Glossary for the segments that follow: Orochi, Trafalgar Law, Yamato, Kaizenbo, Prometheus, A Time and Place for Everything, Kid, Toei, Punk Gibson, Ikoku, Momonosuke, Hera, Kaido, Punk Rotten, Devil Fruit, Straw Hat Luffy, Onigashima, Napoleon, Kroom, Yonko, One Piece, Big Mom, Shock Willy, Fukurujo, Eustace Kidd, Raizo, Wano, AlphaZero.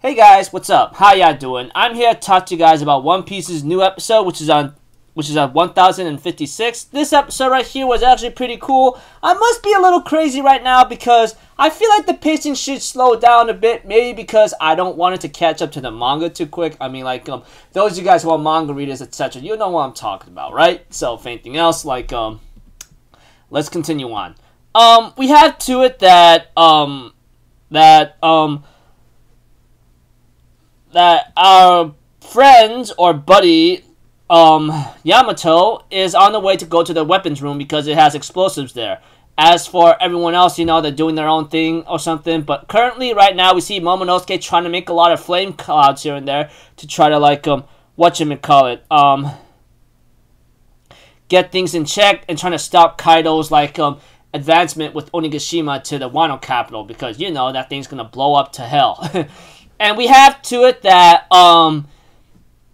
Hey guys, what's up? How y'all doing? I'm here to talk to you guys about One Piece's new episode, which is on 1056. This episode right here was actually pretty cool. I must be a little crazy right now because I feel like the pacing should slow down a bit, maybe because I don't want it to catch up to the manga too quick. I mean, like, those of you guys who are manga readers, etc., you know what I'm talking about, right? So, if anything else, like, let's continue on. We have to it that, that our friends or buddy, Yamato, is on the way to go to the weapons room because it has explosives there. As for everyone else, you know, they're doing their own thing or something. But currently, right now, we see Momonosuke trying to make a lot of flame clouds here and there to try to, like, get things in check and trying to stop Kaido's, like, advancement with Onigashima to the Wano capital because, you know, that thing's gonna blow up to hell. And we have to it that,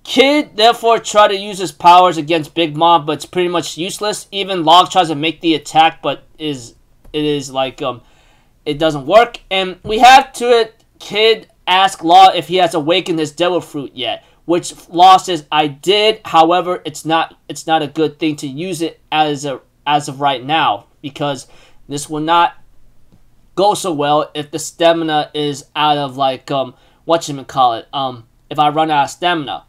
Kid therefore tried to use his powers against Big Mom, but it's pretty much useless. Even Log tries to make the attack, but it doesn't work. And we have to it, Kid asks Law if he has awakened his Devil Fruit yet, which Law says, I did. However, it's not a good thing to use it as of right now, because this will not go so well if the stamina is out of, like, if I run out of stamina.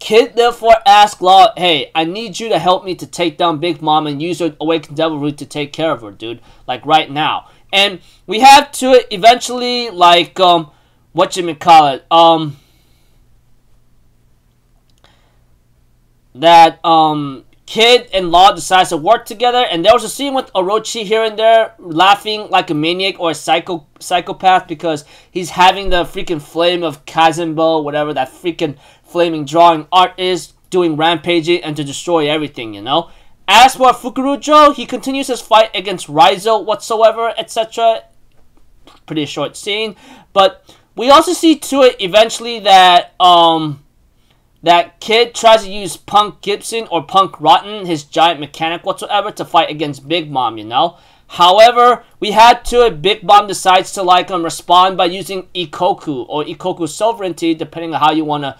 Kid therefore asked Law, hey, I need you to help me to take down Big Mom and use her awakened Devil Root to take care of her, dude. Like, right now. And we have to eventually, like, Kid and Law decides to work together, and there was a scene with Orochi here and there laughing like a maniac or a psychopath because he's having the freaking flame of Kaizenbo, whatever that freaking flaming drawing art is, doing rampaging and to destroy everything, you know. As for Fukurujo, he continues his fight against Raizo whatsoever, etc. Pretty short scene, but we also see to it eventually that that Kid tries to use Punk Gibson or Punk Rotten, his giant mechanic whatsoever, to fight against Big Mom, you know? However, we had to it, Big Mom decides to, like, respond by using Ikoku, or Ikoku Sovereignty, depending on how you wanna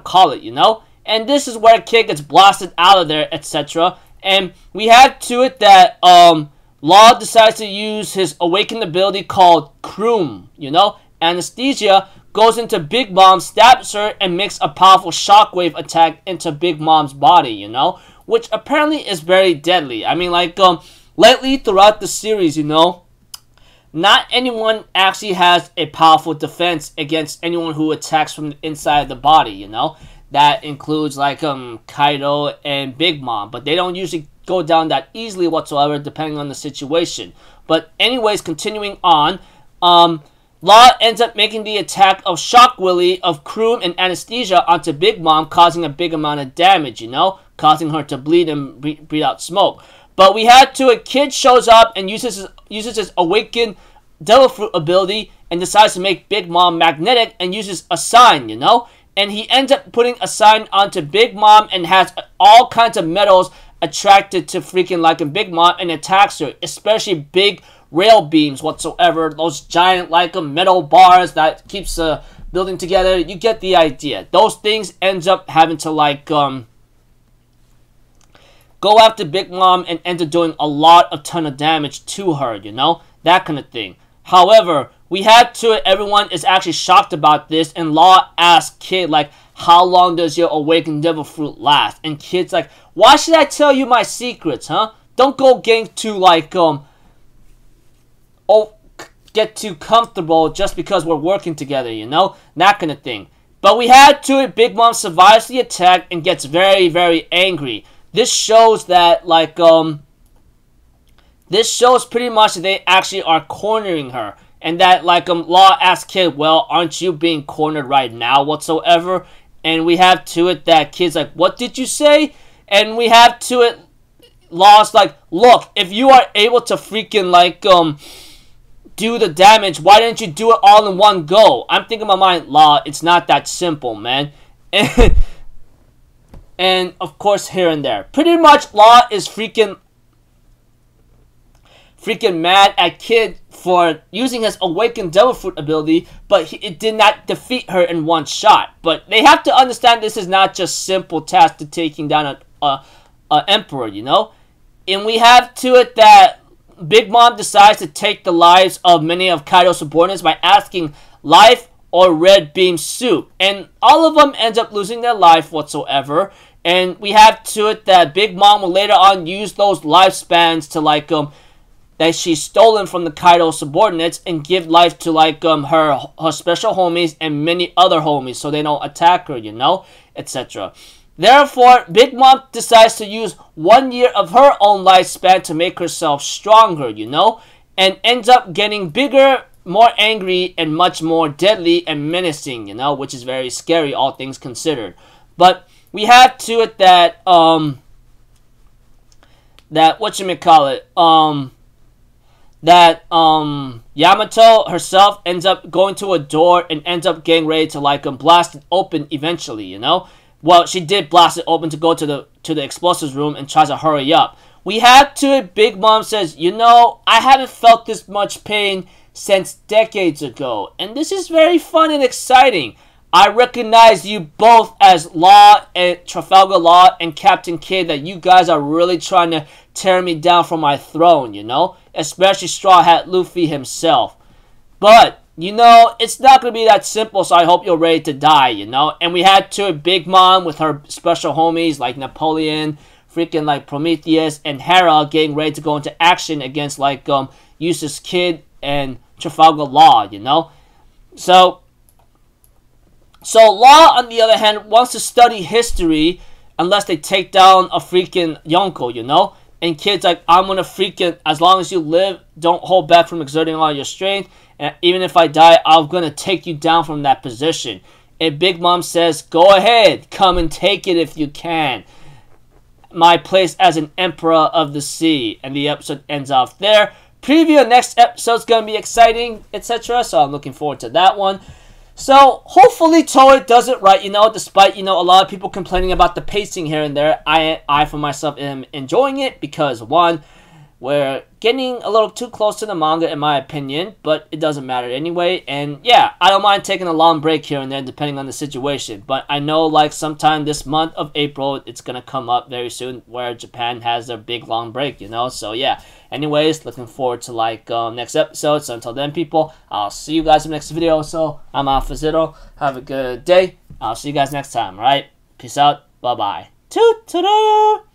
call it, you know? And this is where Kid gets blasted out of there, etc. And we had to it that, Law decides to use his awakened ability called Kroom, you know? Anesthesia, goes into Big Mom, stabs her, and makes a powerful shockwave attack into Big Mom's body, you know? Which apparently is very deadly. I mean, like, lately throughout the series, you know, not anyone actually has a powerful defense against anyone who attacks from the inside of the body, you know? That includes, like, Kaido and Big Mom, but they don't usually go down that easily whatsoever, depending on the situation. But anyways, continuing on, Law ends up making the attack of Shock Willy, of Kroom, and Anesthesia onto Big Mom, causing a big amount of damage, you know? Causing her to bleed and breathe out smoke. But we had to, a Kid shows up and uses his awakened Devil Fruit ability and decides to make Big Mom magnetic and uses a sign, you know? And he ends up putting a sign onto Big Mom and has all kinds of metals attracted to freaking, like, Big Mom and attacks her, especially big rail beams whatsoever, those giant, like, metal bars that keeps the building together. You get the idea. Those things ends up having to, like, go after Big Mom and end up doing a ton of damage to her, you know, that kind of thing. However, we had to, everyone is actually shocked about this, and Law asked Kid, like, how long does your awakened Devil Fruit last? And Kid's like, why should I tell you my secrets, huh? Don't go getting too, like, get too comfortable just because we're working together, you know? That kind of thing. But we had to it, Big Mom survives the attack and gets very, very angry. This shows that, like, this shows pretty much that they actually are cornering her. And that, like, Law asks Kid, well, aren't you being cornered right now whatsoever? And we have to it that Kid's like, what did you say? And we have to it, Law's like, look, if you are able to freaking, like, do the damage, why didn't you do it all in one go? I'm thinking in my mind, Law, it's not that simple, man. And of course, here and there. Pretty much, Law is freaking freaking mad at Kid for using his awakened Devil Fruit ability, but it did not defeat her in one shot. But they have to understand this is not just simple task to taking down an emperor, you know? And we have to it that Big Mom decides to take the lives of many of Kaido's subordinates by asking life or red beam soup. And all of them end up losing their life whatsoever. And we have to it that Big Mom will later on use those lifespans to like that she's stolen from the Kaido subordinates and give life to like her special homies and many other homies so they don't attack her, you know, etc. Therefore, Big Mom decides to use 1 year of her own lifespan to make herself stronger, you know, and ends up getting bigger, more angry, and much more deadly and menacing, you know, which is very scary, all things considered. But we have to it that, Yamato herself ends up going to a door and ends up getting ready to like blast it open eventually, you know. Well, she did blast it open to go to the explosives room and tries to hurry up. We have to it, Big Mom says, you know, I haven't felt this much pain since decades ago. And this is very fun and exciting. I recognize you both as Law and Trafalgar Law and Captain Kidd, that you guys are really trying to tear me down from my throne, you know? Especially Straw Hat Luffy himself. But you know, it's not going to be that simple, so I hope you're ready to die, you know? And we had to Big Mom with her special homies like Napoleon, freaking like Prometheus, and Hera getting ready to go into action against like Eustace Kidd and Trafalgar Law, you know? So Law, on the other hand, wants to study history unless they take down a freaking Yonko, you know? And Kid's like, I'm going to freaking, as long as you live, don't hold back from exerting all your strength. And even if I die, I'm going to take you down from that position. And Big Mom says, go ahead. Come and take it if you can. My place as an emperor of the sea. And the episode ends off there. Preview of next episode's going to be exciting, etc. So I'm looking forward to that one. So hopefully Toei does it right, you know, despite, you know, a lot of people complaining about the pacing here and there. I for myself am enjoying it because, one, we're getting a little too close to the manga, in my opinion, but it doesn't matter anyway. And yeah, I don't mind taking a long break here and there, depending on the situation. But I know, like, sometime this month of April, it's gonna come up very soon, where Japan has their big long break, you know. So yeah. Anyways, looking forward to like next episode. So until then, people, I'll see you guys in the next video. So I'm AlphaZero. Have a good day. I'll see you guys next time. All right. Peace out. Bye bye. Toot toot.